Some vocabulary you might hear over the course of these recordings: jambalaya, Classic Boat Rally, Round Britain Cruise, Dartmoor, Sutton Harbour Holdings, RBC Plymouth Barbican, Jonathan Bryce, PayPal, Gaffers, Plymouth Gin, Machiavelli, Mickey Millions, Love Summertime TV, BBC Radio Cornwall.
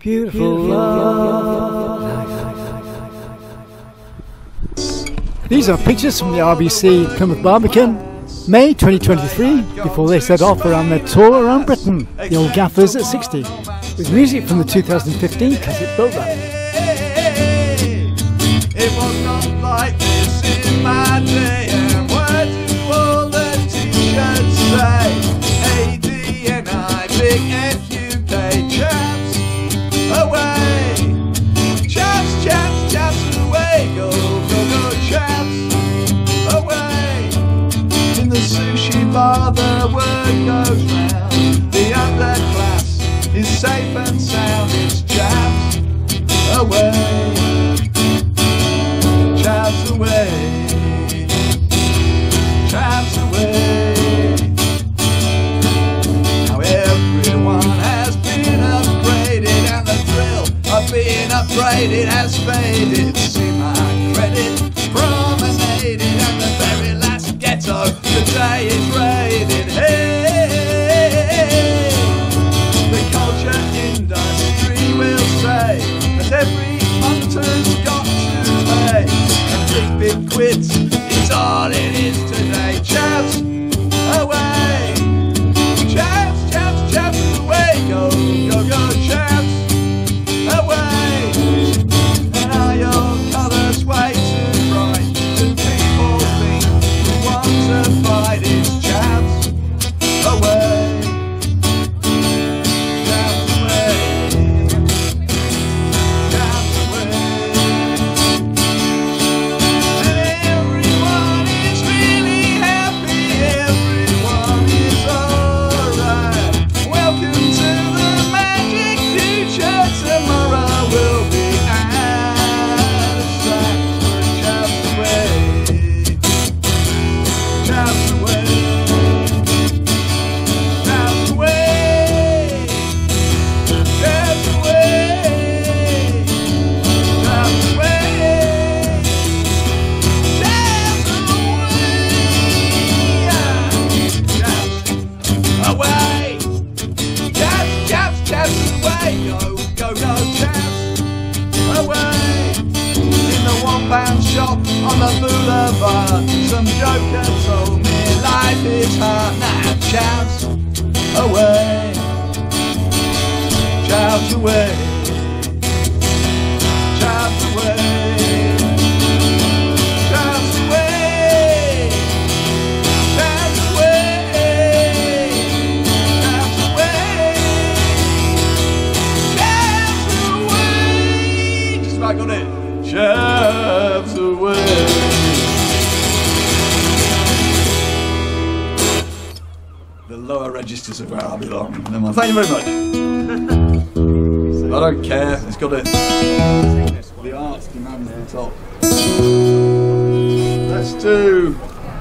Beautiful love. These are pictures from the RBC Plymouth Barbican, May 2023, before they set off around their tour around Britain, the old Gaffers at 60, with music from the 2015 Classic Boat Rally. It was not like this in my day, and where do all the t-shirts say? AD&I, big FUK, chaps away, chaps, chaps, chaps away, go, go, go, chaps away. In the sushi bar the word goes round, the underclass is safe and sound, it's chaps away. Chaps away. Now everyone has been upgraded, and the thrill of being upgraded has faded. See my credit promenaded, and the very last ghetto today is raided. Hey, the culture industry will say that every hunter's got to pay, and big quits all it is today. Chaps away, chaps, chaps, chaps away, go, go, go, chaps away. And are your colours way too bright? Do people think you want to fight? It's chaps away, chaps away, chaps away. Registers of where I belong. No, thank you very much. I don't care, it's got it. The arts demands the top. Let's do.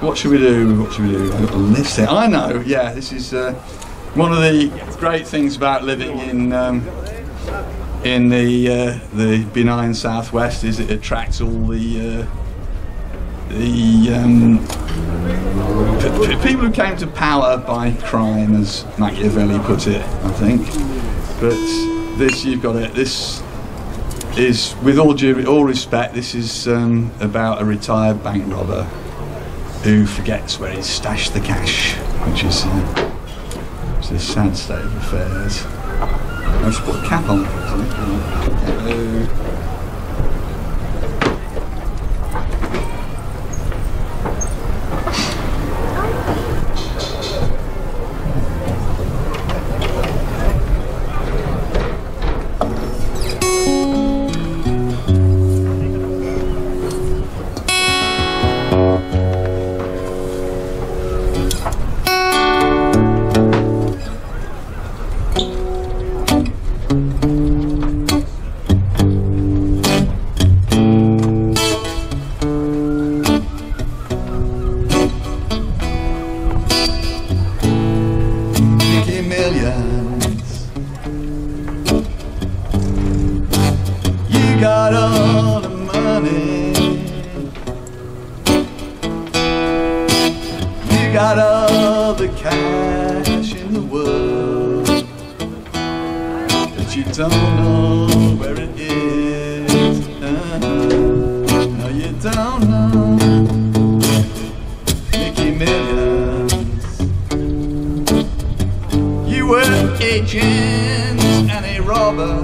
What should we do? What should we do? I've got to lift it. I know, yeah, this is one of the great things about living in the benign southwest is it attracts all people who came to power by crime, as Machiavelli put it, I think. But this, you've got it. This is, with all respect, this is about a retired bank robber who forgets where he's stashed the cash, which is a sad state of affairs. I should put a cap on. don't know where it is. No, you don't know. Mickey Millions. You were agents and a robber.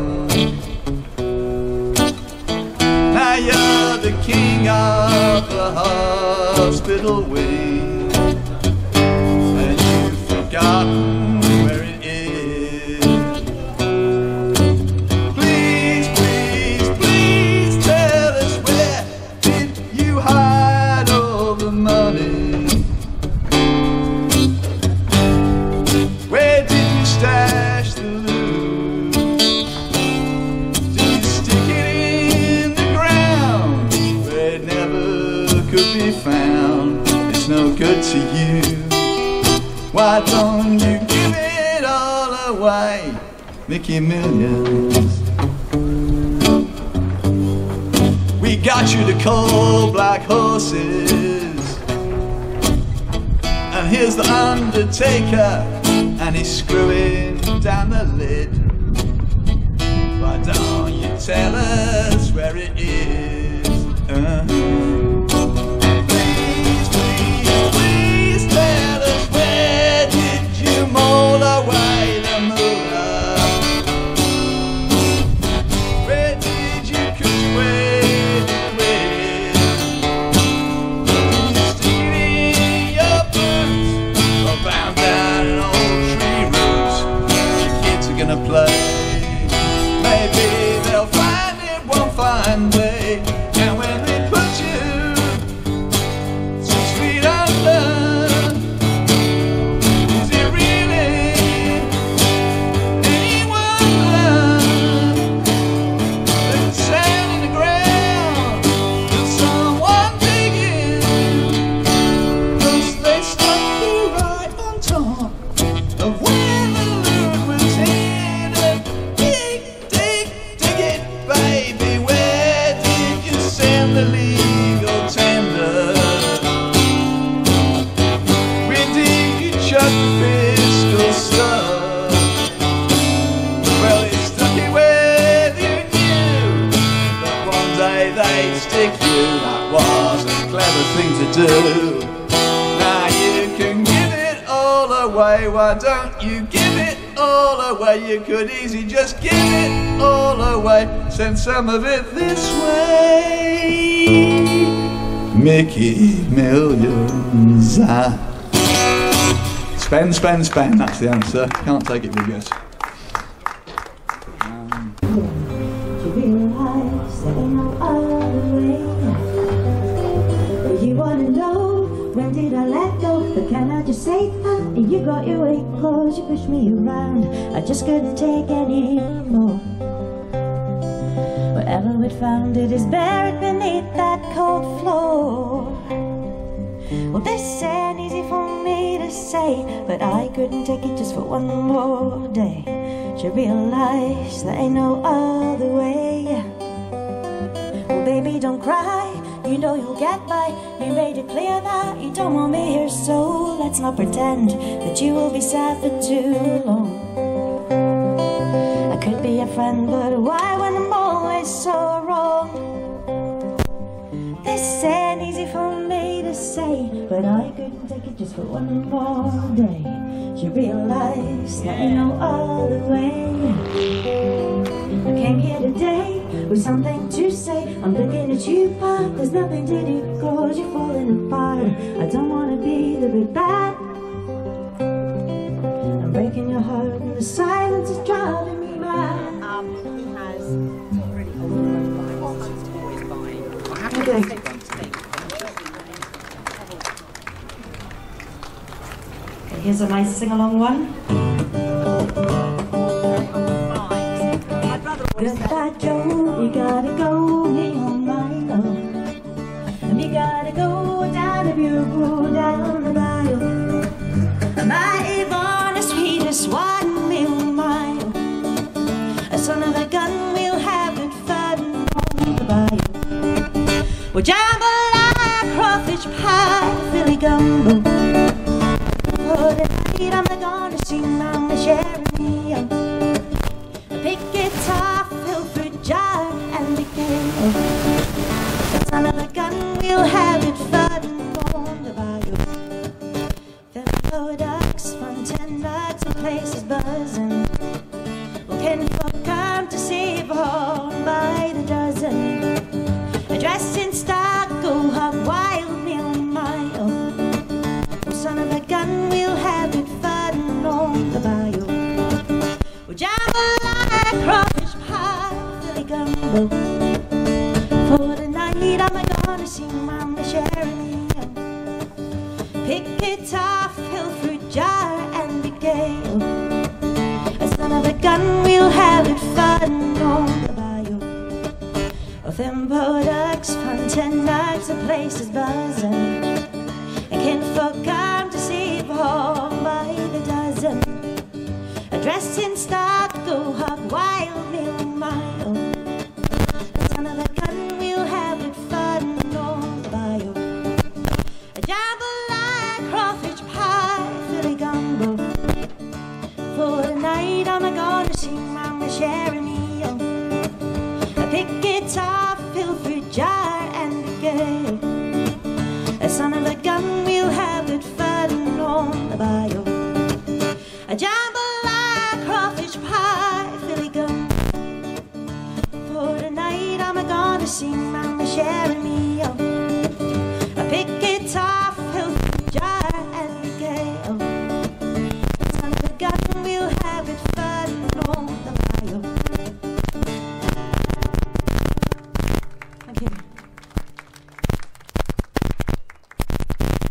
Now you're the king of the hospital wing. And you've forgotten where it is. Please, please, please tell us, where did you hide all the money? Where did you stash the loot? Did you stick it in the ground where it never could be found? It's no good to you. Why don't you give it all away, Mickey Millions? We got you to coal black horses, and here's the undertaker, and he's screwing down the lid. Why don't you tell us where it is? Now you can give it all away. Why don't you give it all away? You could easily just give it all away. Send some of it this way, Mickey Millions. Spend, spend, spend. That's the answer. Can't take it with you. Say, and you got your way, cause you pushed me around. I just couldn't take any more. Wherever we'd found it is buried beneath that cold floor. Well, this ain't easy for me to say, but I couldn't take it just for one more day. To realize there ain't no other way. Well, baby, don't cry. You know you'll get by, you made it clear that you don't want me here, so let's not pretend that you will be sad for too long. I could be a friend, but why when I'm always so wrong? This ain't easy for me to say, but I couldn't take it just for one more day. You realize there ain't no other way. I came here today with something to say. I'm looking at you, but there's nothing to do, cause you're falling apart. I don't wanna be the big bad. I'm breaking your heart and the silence is driving me mad. He has already always buying. Okay. Here's a nice sing-along one. Goodbye, Joe, you gotta go, me on my love. You gotta go down the bugle, down the mile. My Yvonne, the sweetest one, me on my a son of a gun, we'll have it fun on the bayou. We'll jambalaya, crawfish pie, Philly gumbo. Oh, tonight I'm gonna sing my Machiavelli. Pick it up. still having fun and warmed about you. Then the ducks fun 10 nights and places buzzing. Looking for time to save all by the dozen. A dress in stock, go hog wild, meal mile. Oh, son of a gun, we'll have it fun on the bayou. We'll jambalaya, crawfish pie, Philly gumbo. For the night, I'm gonna sing Mama Sharon Hill. Pick guitar, fill fruit jar, and be gay. Oh, son of a gun, we'll have it fun on the bayou. Oh, them products, fun 10 nights, the place is buzzing. And kinfolk come to see all by the dozen. A dress in stock, go hog wild, mill mile. The son of a gun, we'll have it fun on the bayou. A jambalaya, crawfish pie, Philly gumbo. For the night, I'm gonna sing Mama Sharon Hill. Pick guitar, fill fruit jar, and a gale. A son of a gun, we'll have it fun on the bayou. A jambalaya, crawfish pie, Philly gum. For tonight, I'm gonna sing Mama Sharon Hill. A pick guitar, fill fruit jar, and a gale. A son of a gun, we'll have it fun on the bayou. Because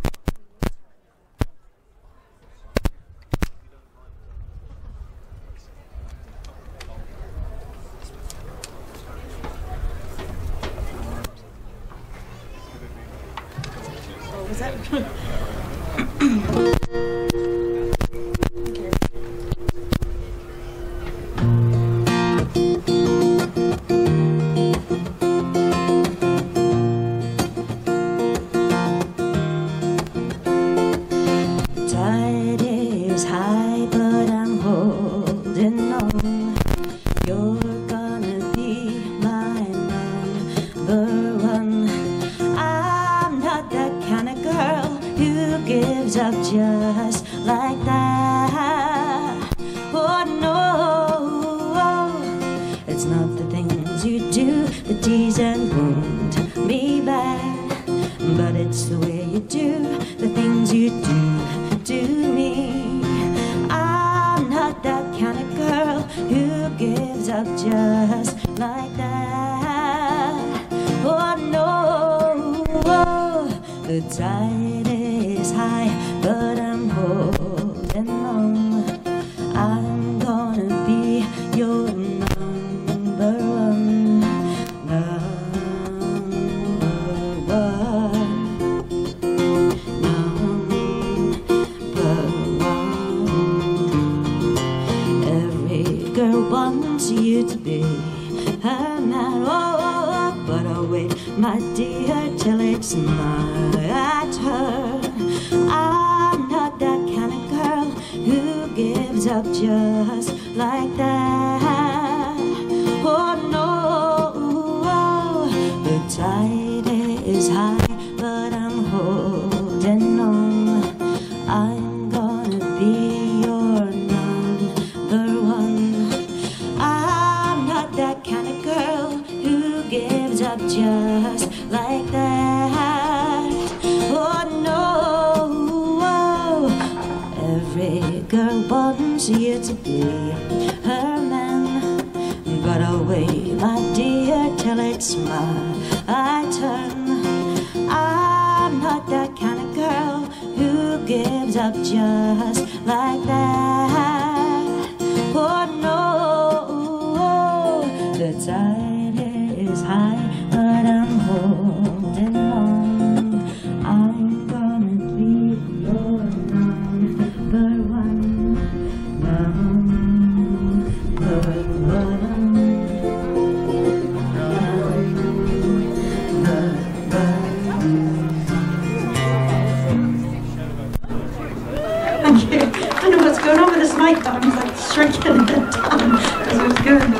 it was good.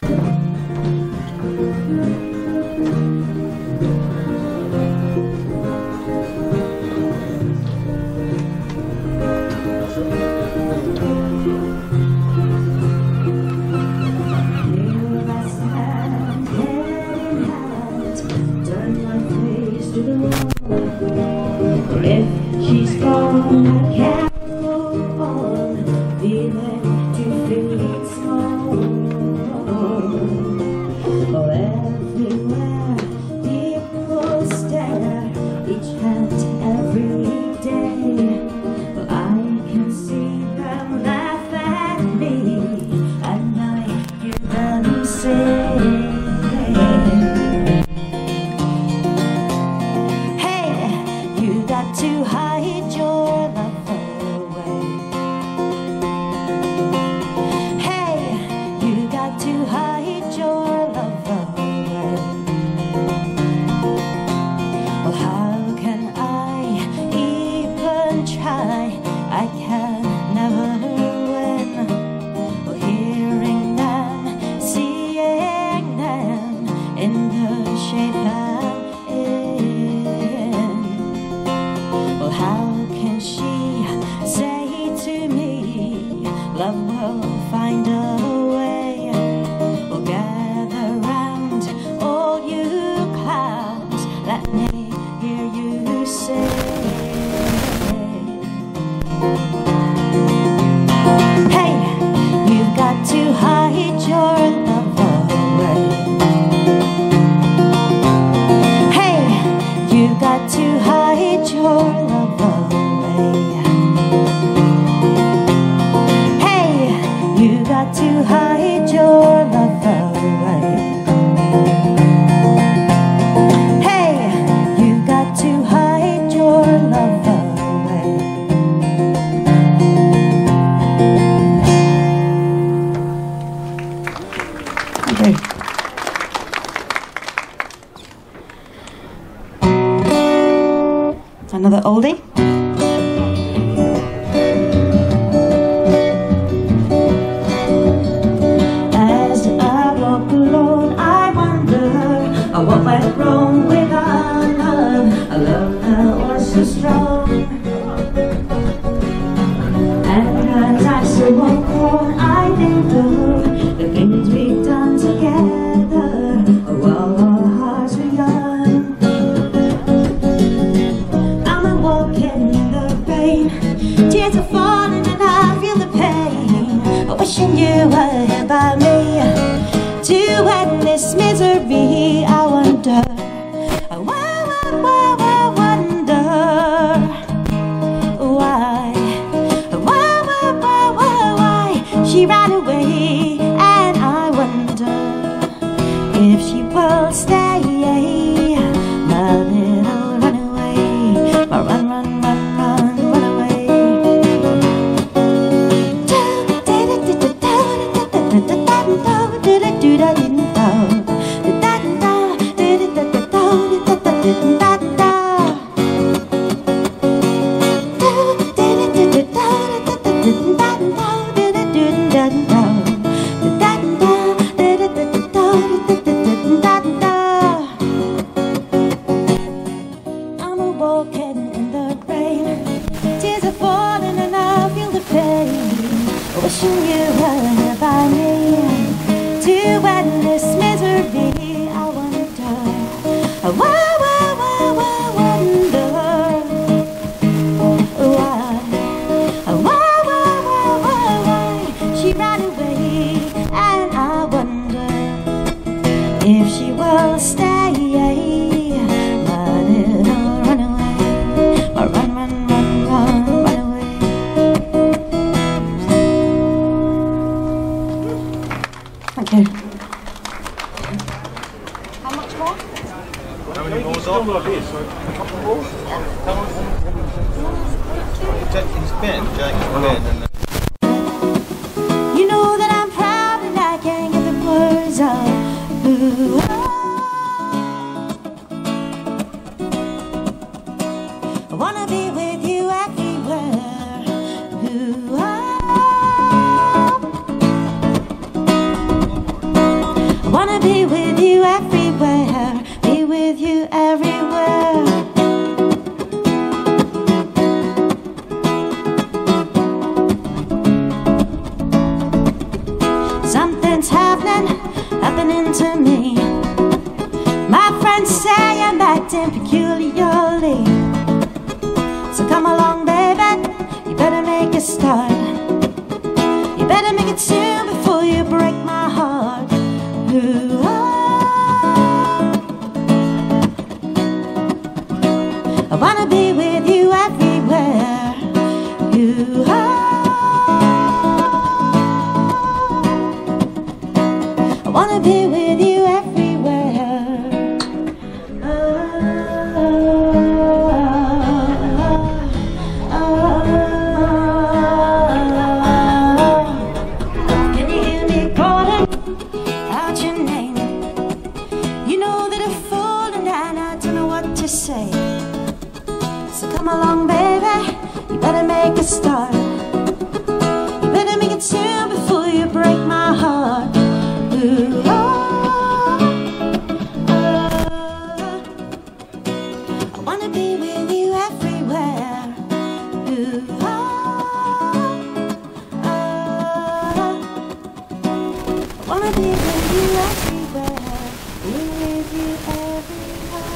Say I'm acting peculiarly, so come along, baby. this time. You better make it soon before you break my heart. Ooh, oh. I wanna be with you everywhere. Ooh, oh. I wanna be with you everywhere. Oh, oh, oh, oh, oh. Start. You better make it soon before you break my heart. Ooh, oh, oh. I wanna be with you everywhere. Ooh, oh, oh. I wanna be with you everywhere. With you everywhere.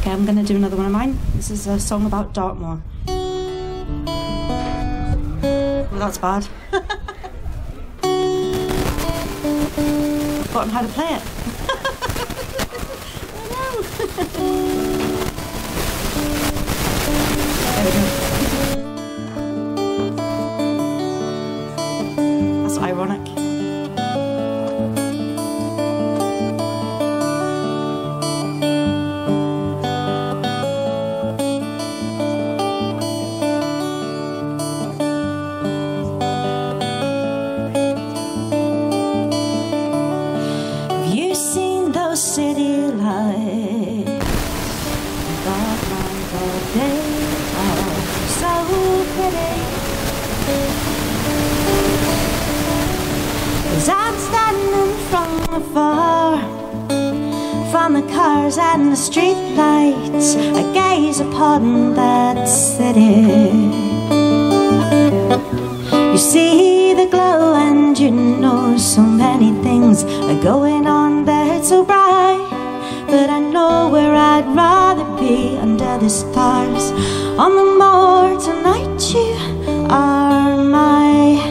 Okay, I'm going to do another one of mine. This is a song about Dartmoor. Well, that's bad. Forgotten how to play it. There we go. That's ironic. And the street lights, I gaze upon that city. You see the glow and you know so many things are going on there so bright, but I know where I'd rather be, under the stars on the moor tonight. You are my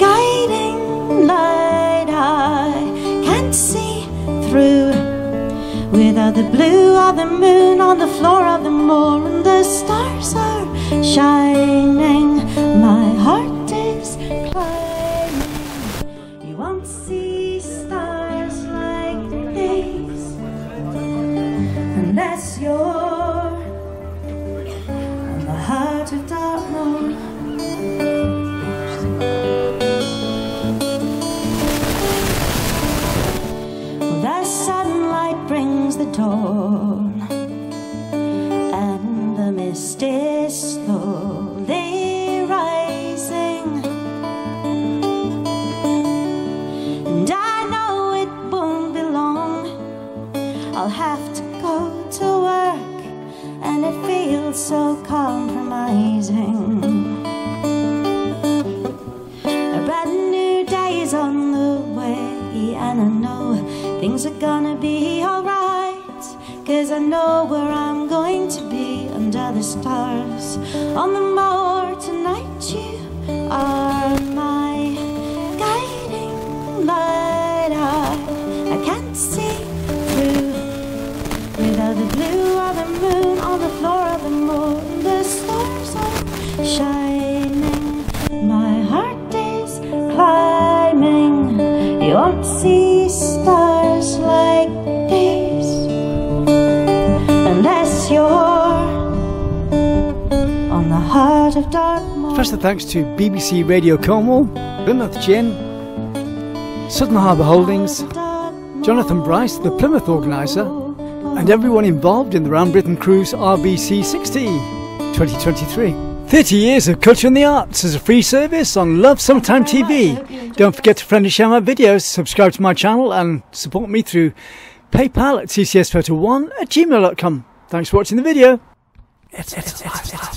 guiding light. I can't see through without the blue of the moon on the floor of the moor, and the stars are shining. My heart is climbing. You won't see stars like these unless you're in the heart of Dartmoor. The sunlight brings the dawn, and the mist is slowly rising, and I know it won't be long. I'll have to go to work, and it feels so compromising. A brand new day is on the way, and I know things are gonna be alright, 'cause I know where I'm going to be, under the stars on the moor tonight. You are my guiding light. I can't see through without the blue of the moon on the floor of the moor, and the stars are shining. My heart is climbing. You won't see stars like this unless you're on the heart of Dartmoor. First of thanks to BBC Radio Cornwall, Plymouth Gin, Sutton Harbour Holdings, Jonathan Bryce, the Plymouth organiser, and everyone involved in the Round Britain Cruise RBC 60 2023. 30 years of culture and the arts as a free service on Love Summertime TV. Don't forget to friendly share my videos, subscribe to my channel and support me through PayPal at ccsPhoto1@gmail.com. Thanks for watching the video. It's